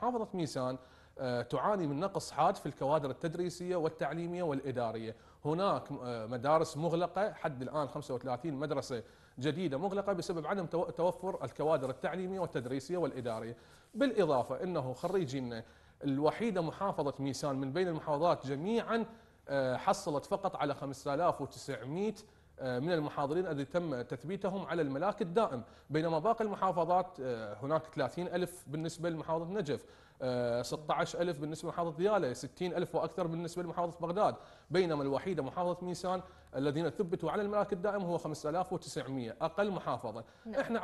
محافظة ميسان تعاني من نقص حاد في الكوادر التدريسية والتعليمية والإدارية. هناك مدارس مغلقة حد الآن 35 مدرسة جديدة مغلقة بسبب عدم توفر الكوادر التعليمية والتدريسية والإدارية. بالإضافة أنه خريجينا الوحيدة محافظة ميسان من بين المحافظات جميعا حصلت فقط على 5900 من المحاضرين الذي تم تثبيتهم على الملاك الدائم، بينما باقي المحافظات هناك 30,000 بالنسبة لمحافظة نجف، 16,000 بالنسبة لمحافظة ديالى، 60,000 وأكثر بالنسبة لمحافظة بغداد، بينما الوحيدة محافظة ميسان الذين ثبتوا على الملاك الدائم هو 5900، أقل محافظة. نعم. إحنا